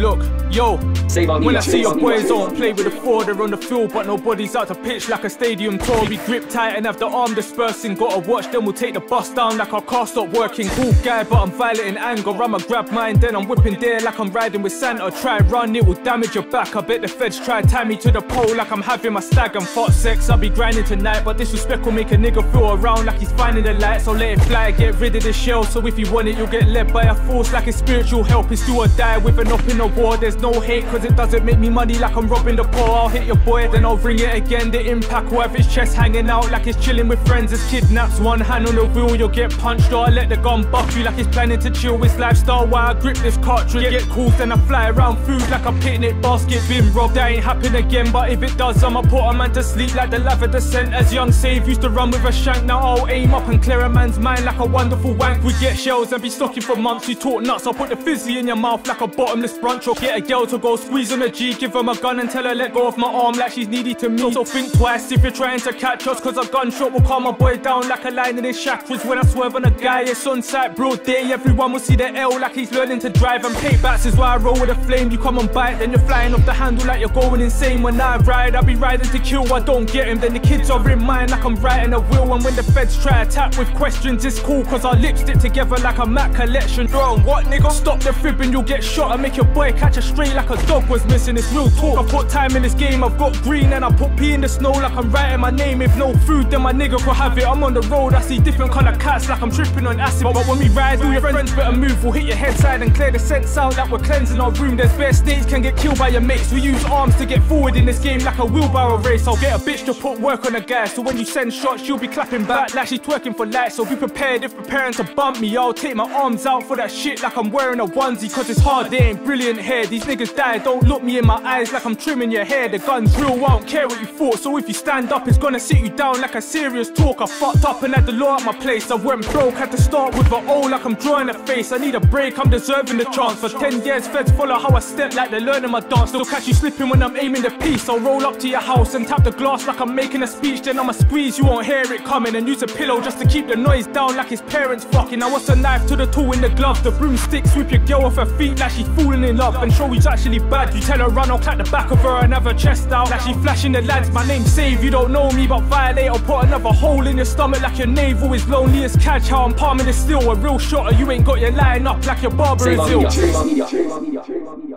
Look, yo, when I see your boys don't play with the four, they're on the field, but nobody's out to pitch like a stadium tour. We grip tight and have the arm dispersing, gotta watch them, we'll take the bus down like our car stopped working. Cool guy, but I'm violent in anger, I'ma grab mine, then I'm whipping there like I'm riding with Santa. Try run, it will damage your back, I bet the feds try tie me to the pole like I'm having my stag and fuck sex. I'll be grinding tonight, but disrespect will make a nigga feel around like he's finding the light, so let it fly, get rid of the shell, so if you want it, you'll get led by a force like it's spiritual help. It's do or die with an up in the war, there's no hate, cause it doesn't make me money like I'm robbing the poor. I'll hit your boy, then I'll ring it again, the impact will have his chest hanging out like it's chilling with friends. It's kidnaps, one hand on the wheel, you'll get punched, or I let the gun buff you like it's planning to chill. It's lifestyle while I grip this cartridge, get calls then I fly around food like a picnic basket, been robbed, that ain't happen again, but if it does, I'ma put a man to sleep like the lather descent. As young Save used to run with a shank, now I'll aim up and clear a man's mind like a wonderful wank. We get shells and be stocking for months, you talk nuts, I'll put the fizzy in your mouth like a bottomless brunch, or get a girl to go squeeze on a G, give her my gun and tell her let go of my arm like she's needy to me. So think twice if you're trying to catch us, cause a gunshot will calm my boy down like a line in his chakras. When I swerve on a guy, it's on sight, broad day, everyone will see the L like he's learning to drive, and paybacks is why I roll with a flame. You come and bite, then you're flying off the handle like you're going insane. When I ride, I be riding to kill, I don't get him, then the kids are in mine like I'm writing a will. And when the feds try attack with questions, it's cool, cause our lips stick together like a Mac collection. Bro, what nigga? Stop the fibbing, you'll get shot, and make your boy catch a stray like a dog was missing. It's real talk, I put time in this game, I've got green and I put pee in the snow like I'm writing my name. If no food, then my nigga could have it. I'm on the road, I see different colour cats like I'm tripping on acid. But when we ride, all your friends better move, we'll hit your head side and clear the sense out that we're cleansing our room. There's bare states can get killed by your mates, we use arms to get forward in this game like a wheelbarrow race. I'll get a bitch to put work on a guy, so when you send shots, she'll be clapping back like she's twerking for light. So be prepared if preparing to bump me, I'll take my arms out for that shit like I'm wearing a onesie. Cause it's hard, they ain't brilliant hair, these niggas die, don't look me in my eyes like I'm trimming your hair. The gun's real, I don't care what you thought, so if you stand up, it's gonna sit you down like a serious talk. I fucked up and had the law at my place, I went broke, had to start with an O like I'm drawing a face. I need a break, I'm deserving the chance, for 10 years feds follow how I step like they're learning my dance. They'll catch you slipping when I'm aiming the piece, I'll roll up to your house and tap the glass like I'm making a speech, then I'ma squeeze, you won't hear it coming, and use a pillow just to keep the noise down like his parents fucking. I what's a knife to the tool in the glove, the broomstick, sweep your girl off her feet like she's falling in love, and show he's actually bad. You tell her run, I'll clap the back of her and have her chest out like she's flashing the lads. My name's Save, you don't know me but violate, I'll put another hole in your stomach like your navel is lonely as catch. How I'm palming the steel, a real shotter, you ain't got your line up like your barber is ill.